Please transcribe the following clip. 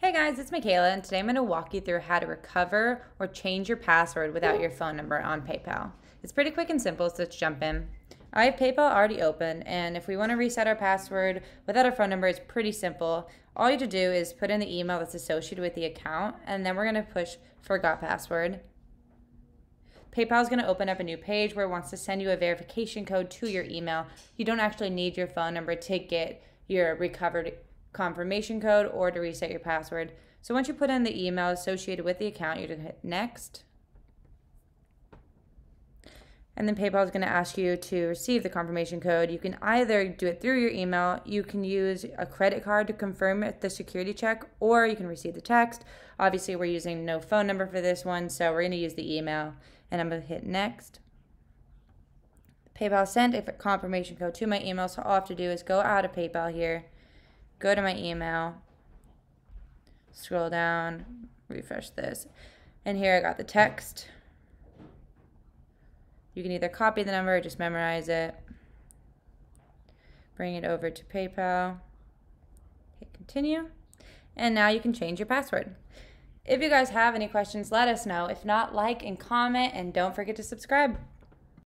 Hey guys, it's Michaela, and today I'm going to walk you through how to recover or change your password without your phone number on PayPal. It's pretty quick and simple, so let's jump in. I have PayPal already open, and if we want to reset our password without our phone number, it's pretty simple. All you have to do is put in the email that's associated with the account, and then we're going to push forgot password. PayPal is going to open up a new page where it wants to send you a verification code to your email. You don't actually need your phone number to get your recovered confirmation code or to reset your password. So once you put in the email associated with the account, you're going to hit next. And then PayPal is going to ask you to receive the confirmation code. You can either do it through your email, you can use a credit card to confirm the security check, or you can receive the text. Obviously, we're using no phone number for this one, so we're going to use the email. And I'm going to hit next. PayPal sent a confirmation code to my email, so all I have to do is go out of PayPal here, go to my email, scroll down, refresh this, and here I got the text. You can either copy the number or just memorize it. Bring it over to PayPal, hit continue, and now you can change your password. If you guys have any questions, let us know. If not, like and comment, and don't forget to subscribe.